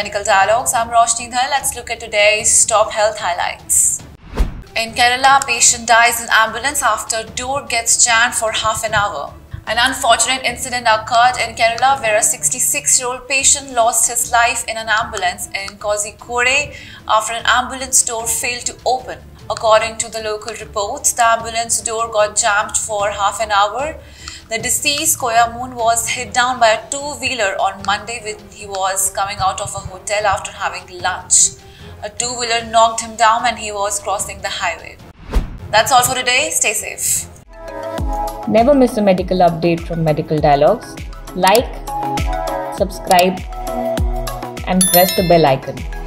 Medical Dialogues. I'm Roshni Dhar. Let's look at today's top health highlights. In Kerala, patient dies in ambulance after door gets jammed for half an hour. An unfortunate incident occurred in Kerala where a 66-year-old patient lost his life in an ambulance in Kozhikode after an ambulance door failed to open. According to the local reports, the ambulance door got jammed for half an hour. The deceased, Koyamon, was hit down by a two-wheeler on Monday when he was coming out of a hotel after having lunch. A two-wheeler knocked him down and he was crossing the highway. That's all for today. Stay safe. Never miss a medical update from Medical Dialogues. Like, subscribe and press the bell icon.